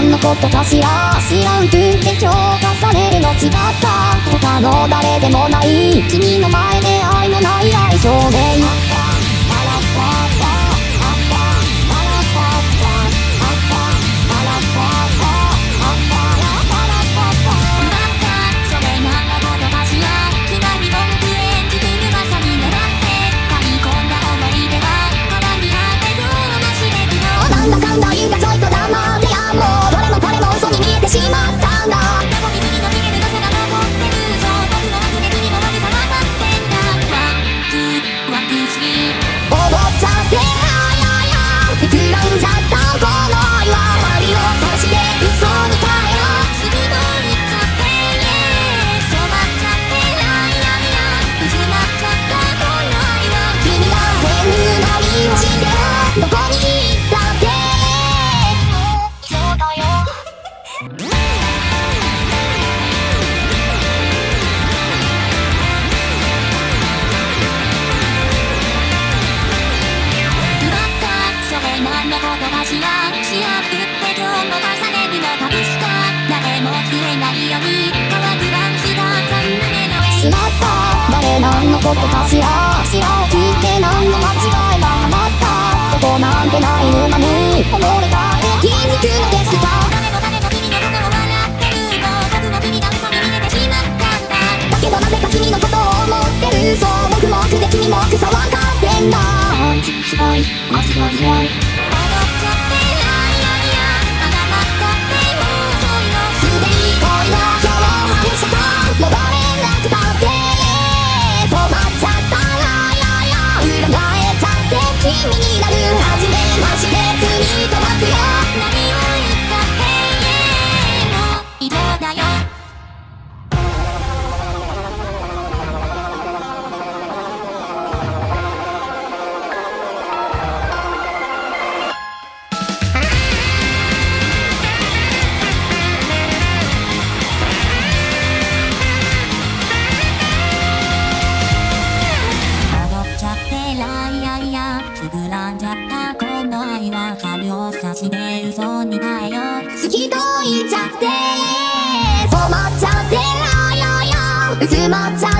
何のことかしら知らんぷりで評価されるの違った他の誰でもない君の前で愛のない愛情で何のことかしら知らんぷりで何の間違いがはまったそこなんてない沼に溺れたえ気づくのでした誰も君のことを笑ってるの僕も君の嘘に逃げてしまったんだだけどなぜか君のことを思ってるそう僕もくで君もくさわかってんだあいつすごいマジマジマジ踊っちゃってないやいやまだ待っちゃってもう遅いのすでに恋の今日を外した戻れなくたって君になる初めまして罪と罰よ何を言ったって永遠の色だよ好きと言っちゃって染まっちゃってあややうつまっちゃって